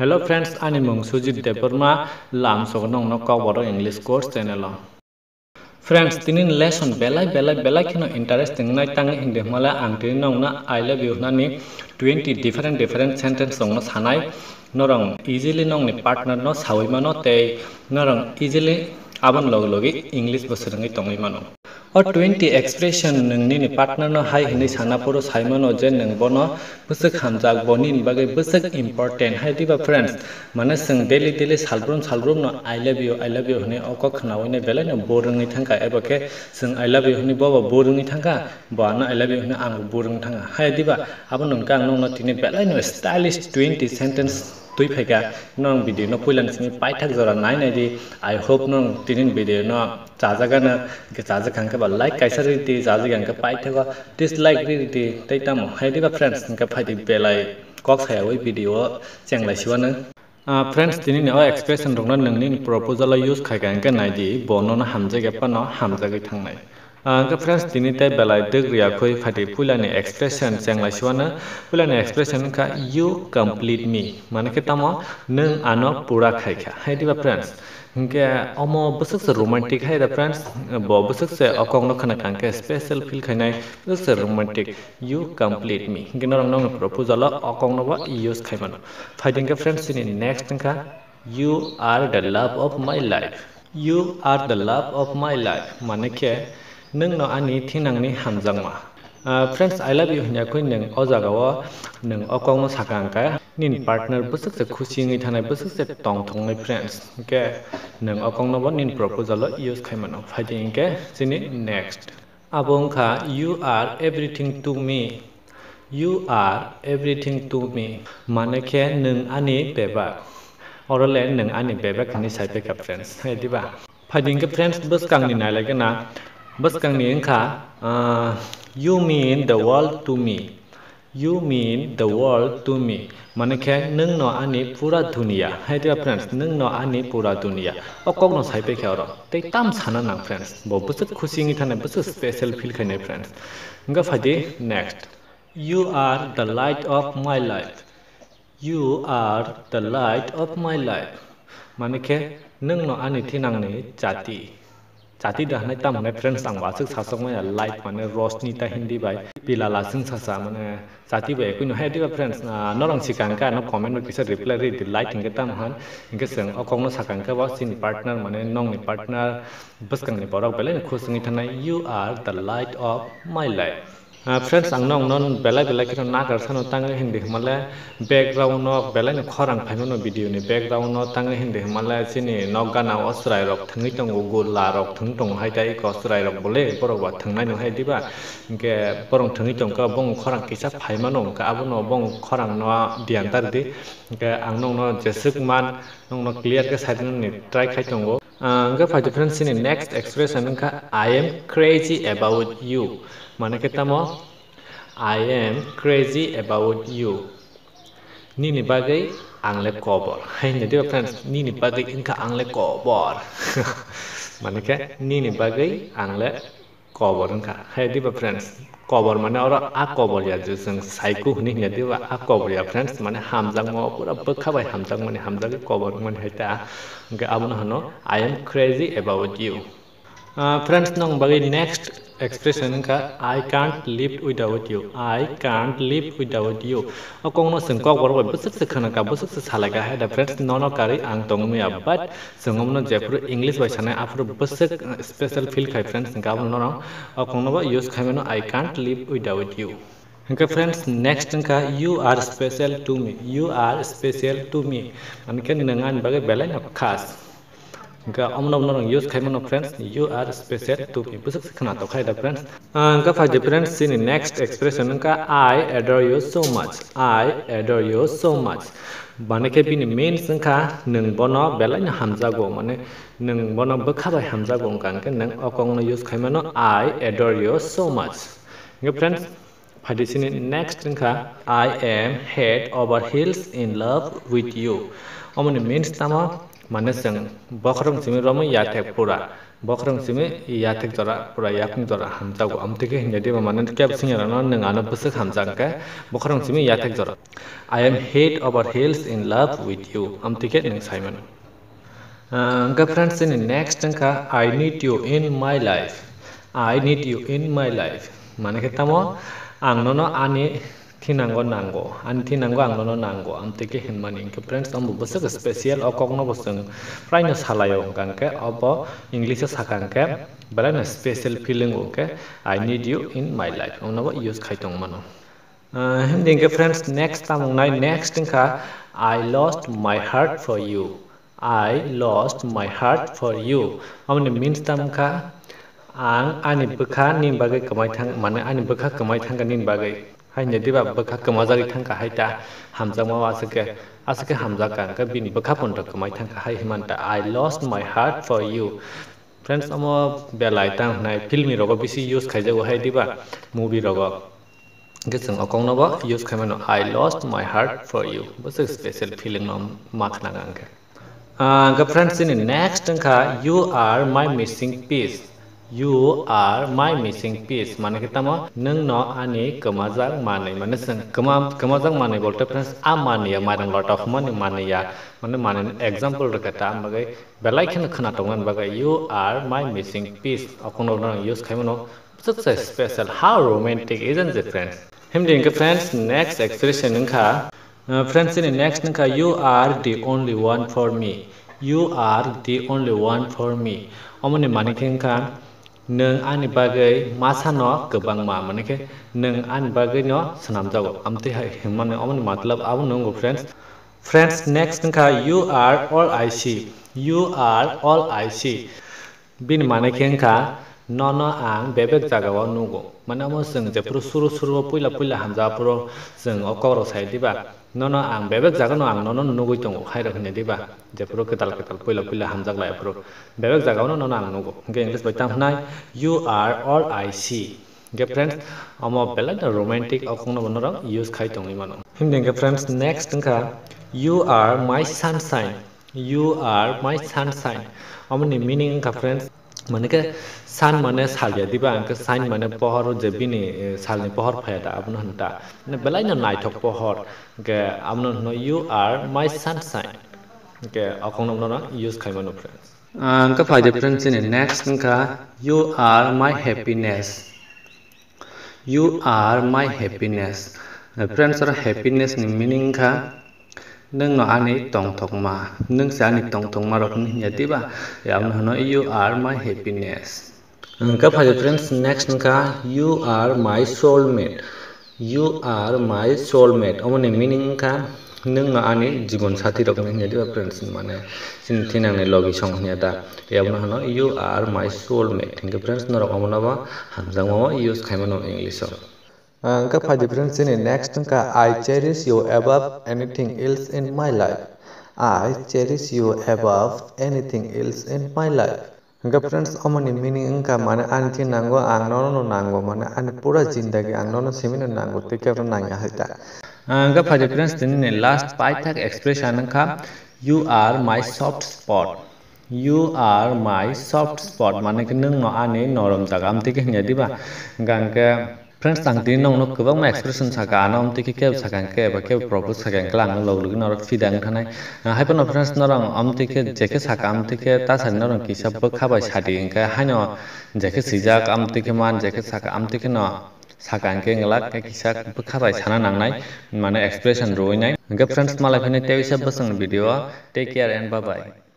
Hello friends, I am Sujit Devarma, Lam Sognong Nokka Waro English course channel. Friends, tinin lesson belai kino interesting na tang inde mala ang tinin na I love you na ni 20 different sentence song na sanai norong easily nong ni partner no sawi mano te norong easily abang log-logi English bosrangi tongi mano. Or 20 expression nini partner no hai hini sana poro saimano jen nang bono busuk hamjak bonin bagai busuk important hai diba friends mana sang daily salbrum no I love you hini okok nawine bela no borung ni thangka ebake sang I love you hini boba borung ni thangka bana I love you hini ang borung thangka hai diba abon nang kang no tini bela no stylish 20 sentence তুই ফেকা নং video ন পুইলান সিনি পাইথাক জরা নাই নাই দি I hope নং তিনিন video ন চাজাগা না কে চাজা খানকে বা লাইক কাইসারি দি চাজা গানকে পাইথাক ডিসলাইক রি দি তাইতাম হাই দিবা फ्रेंड्स নকে ফাইদি বেলাই কক ছায়া ওই ভিডিও চেংলাই সিওয়ান फ्रेंड्स তিনিন অ এক্সপ্রেশন রং নং নি প্রপোজাল ইউজ খাইগান কে নাই দি বনন হামজে গে পানো হামজে গে থাংনাই फ्रेंड्स तिनी ते बेलाय दगरिया खै फाटे पुलानि एक्सप्रेशन चेंगलाय सिवाना पुलानि एक्सप्रेशन का यू कंप्लीट मी माने के तमा नों आनो पुरा खायखा हायदिबा फ्रेंड्स के अमो बसक से रोमांटिक हायदा फ्रेंड्स ब बसक से अकोंगनो खना कांके स्पेशल फील खनाय बसक से रोमांटिक यू कंप्लीट मी के नरम नंग प्रपोजल अकोंगनो बा यूज खायमन फाइटिंग के फ्रेंड्स तिनी नेक्स्ट का you are the love of my life you are the love of my life माने के Nung no ani tinang ni hamjang ma. Friends, I love you hanya koi nung ojagawa nung okong mo sakang ka. Nin partner busuk se khushi ngi thanai busuk se tong thong ngai friends. Okay, nung okong no nin proposal use khai mano. Fighting ke sini next. Abong ka you are everything to me. You are everything to me. Mane ke nung ani beba. Orale nung ani beba kani sai pe ka friends. Hai diba. Fighting ke friends bus kang ni nai lagi na. You mean the world to me. You mean the world to me. Manakhe nung no ani pura dunia. Hai dear friends, nung no ani pura dunia. Okok no saipe khero. Tei tam sana nang friends. Bo busuk khushi ngi thane busuk special feel khane friends. Nga phadi next. You are the light of my life. You are the light of my life. Manakhe nung no ani thinang ni jati. Jati dah naik tamu naik friends sang wasuk sasong mana light mana rosni ta Hindi by pila lasung sasa mana jati by aku nuhai dia friends na orang sikang ka na comment bisa reply di light ingkat tamu han ingkat sang okong na sakang ka was ni partner mana nong ni partner bus kang ni borak bela ni khusungi thana you are the light of my life friends sang nong non bela bela kita nak kerana tangga Hindi malah background no bela ni korang paman no video ni background no tangga Hindi malah sini no gana Australia rok thangi tong gula rok thang tong hai tai Australia rok boleh borang buat thangai no hai tiba ke borang thangi tong ka bong korang kisah paman no ka abon no bong korang no diantar di ke ang nong no jesuk man nong no clear ke side no ni try kai tong angka pada friends sini next expression angka I am crazy about you. Mana kita mau I am crazy about you. Ni ni bagai angle kobor. Hai ni dia friends ni ni bagai angka angle kobor. Mana kita ni ni bagai angle kobor angka. Hai dia friends kobor mana orang aku kobor ya jadi saiku ni ni dia aku kobor ya friends mana hamzang mau pura berkhabar hamzang kobor mana kita. Angka abang hano I am crazy about you. Friends nong bagai next expression ka I can't live without you. I can't live without you. Akong no sengkok borok busuk sekhana ka busuk salaga hai da friends nono kari ang tongmya but sengom no jepro English baisana afro busuk special feel khai friends ka no akong no use khai no I can't live without you. Okay friends next ka you are special to me. You are special to me. Anken nangan bagai belain khas. Angka omno use khai mano friends you are special to me busuk khana to khai da friends angka phai difference in next expression ka I adore you so much. I adore you so much bane ke bin main sangkha nung bono belai na hamza go mane nung bono bakha bai hamza go kan ke nang akong no use khai mano I adore you so much angka friends phai disini next ka I am head over heels in love with you omne main tama माने संग बखरम सिमी रम याथे पुरा Bakram sime yatik tora prayakin tora hamta go amtike hinjadi mamanan cap singer non ngana pusuk hamjangka bakram sime yatik tora I am head over heels in love with you amtike ning Simon angka friends in next angka I need you in my life I need you in my life mane ketamo angnono ani Tinango nango, and tinango angno nango, and take him money in Caprins on Bubusak special or Cognobusung, Primus Halayon Ganke, Obo, English Sakanke, but I'm a special feeling okay. I need you in my life. On what use Kaitong Mano. Him friends next time, next in car, I lost my heart for you. I lost my heart for you. On the means tam car, I'm in Buka Nim Bagay Kamatang, Mana, and Buka Kamatanga Nim Bagay. I need a buck a mother tanka haita, Hamzama Asaka, Asaka Hamzakanka, being Bakapon Takamatanga Haimanta. I lost my heart for you. Friends, no more Belaitan, I pill me rogo, busy use Kajawa Haidiba, movie rogo. Gets an Okonoba, use Kamano. I lost my heart for you. What's a special feeling on Maknaganka? Friends, in the next tanka, you are my missing piece. You are my missing piece. Manakitama, Nungno Ani, Kamazang Mani, Manasan, Kamazang Mani, Volta Prince, Amania, Madam Lot of Money, Mania, Manaman, example to Katamagay, Belaikan Kanatongan Bagay, you are my missing piece. Okono use Kamino, such a special. How romantic, isn't it, friends? Him drink friends, next expression in car. Friends in next in car, you are the only one for me. You are the only one for me. Omani Manikin car. Nung an bagay masano kabang mamanike nung an bagay no sanamjago amte himane omani matlab aw nungo friends friends next ka you are all I see you are all I see bin manike ka no no ang bebek jagaw nungo manamo jeng je puru suru suru puila puila hamja puru jeng okoro sai diba no no ang bebek jagano ang no no nugoi tongo khaira hne diba je puru ketal ketal puila puila hamja lai puru bebek jagano no no ang nugo ge english bai tam hnai you are all I see ge friends amo bela romantic okno bonora use khai tongi mano himden ge friends next ka you are my sunshine you are my sunshine amni meaning ka friends Manaka San Mana Salya Dibanka San Mana Pohor Jabini Salni Pohor Peda Abnunta. Nebelina night of Pohor. Amnon, you are my sunshine. Okonomona, use Kaimano friends. Uncapai the prince in the next car. You are my happiness. You are my happiness. The prince or happiness in meaning car. Nung ani tong tongma, nung sani tong tongma rokun hinjatiba, yamno you are my happiness. Angka paja friends next nka you are my soulmate. You are my soulmate. Omane meaning ka nung ani jibon sati rokun hinjatiba friends mane sintinang ne logi song hinjata. Yamno you are my soulmate. Angka friends norok omonaba hamzangmo use kaimano English song. Angka paja friends in next nka I cherish you above anything else in my life. I cherish you above anything else in my life. Angka friends omani meaning angka mana anti nango angno no nango mana an pura jindagi angno no simino nango tikero nangya hita. Angka paja friends in last Python expression angka you are my soft spot. You are my soft spot. Mana kenung no ane norom tagam tikenya diba gangka Friends, tangting nong nuk kubang expression sakan om tiki keb sakan keb keb propos sakan kelang log log norok fidang kanai. Hai pun friends norong om tiki jeke sakam tiki tasan norong kisah berkabai sadi ingka hanya jeke sejak om tiki man jeke sakam tiki no sakan ke ngelak kisah berkabai sana nangnai mana expression ruinai. Gak friends malah ini tewisa besang video. Take care and bye bye.